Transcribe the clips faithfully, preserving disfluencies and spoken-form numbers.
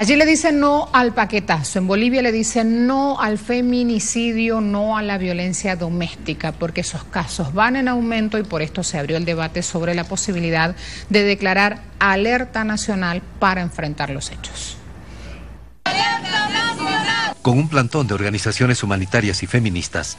Allí le dicen no al paquetazo, en Bolivia le dicen no al feminicidio, no a la violencia doméstica, porque esos casos van en aumento y por esto se abrió el debate sobre la posibilidad de declarar alerta nacional para enfrentar los hechos. Con un plantón de organizaciones humanitarias y feministas,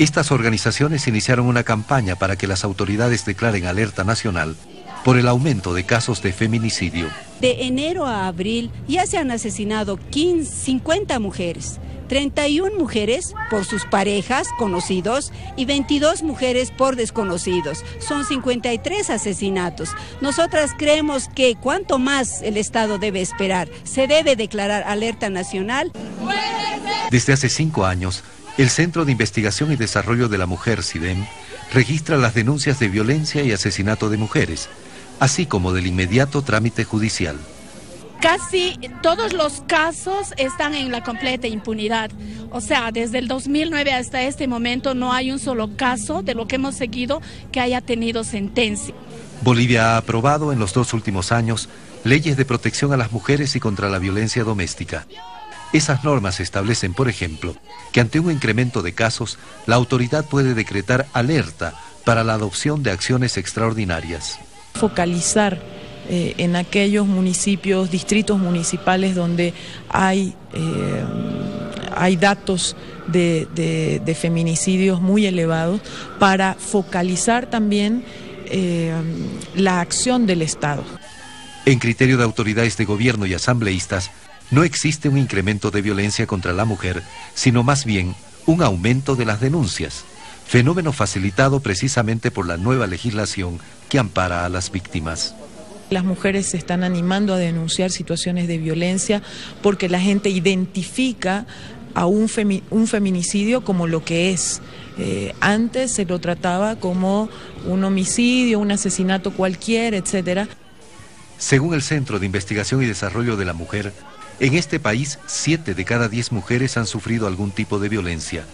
estas organizaciones iniciaron una campaña para que las autoridades declaren alerta nacional por el aumento de casos de feminicidio. De enero a abril ya se han asesinado cincuenta mujeres, treinta y una mujeres por sus parejas, conocidos, y veintidós mujeres por desconocidos. Son cincuenta y tres asesinatos. Nosotras creemos que cuanto más el Estado debe esperar, se debe declarar alerta nacional. Desde hace cinco años, el Centro de Investigación y Desarrollo de la Mujer, SIDEM, registra las denuncias de violencia y asesinato de mujeres, así como del inmediato trámite judicial. Casi todos los casos están en la completa impunidad. O sea, desde el dos mil nueve hasta este momento no hay un solo caso de lo que hemos seguido que haya tenido sentencia. Bolivia ha aprobado en los dos últimos años leyes de protección a las mujeres y contra la violencia doméstica. Esas normas establecen, por ejemplo, que ante un incremento de casos, la autoridad puede decretar alerta para la adopción de acciones extraordinarias. Focalizar eh, en aquellos municipios, distritos municipales donde hay, eh, hay datos de, de, de feminicidios muy elevados, para focalizar también eh, la acción del Estado. En criterio de autoridades de gobierno y asambleístas, no existe un incremento de violencia contra la mujer, sino más bien un aumento de las denuncias, fenómeno facilitado precisamente por la nueva legislación que ampara a las víctimas. Las mujeres se están animando a denunciar situaciones de violencia porque la gente identifica a un, femi- un feminicidio como lo que es. Eh, antes se lo trataba como un homicidio, un asesinato cualquiera, etcétera. Según el Centro de Investigación y Desarrollo de la Mujer, en este país, siete de cada diez mujeres han sufrido algún tipo de violencia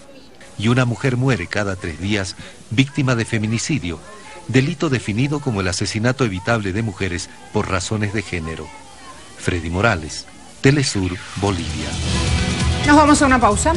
y una mujer muere cada tres días víctima de feminicidio, delito definido como el asesinato evitable de mujeres por razones de género. Freddy Morales, TeleSUR, Bolivia. Nos vamos a una pausa.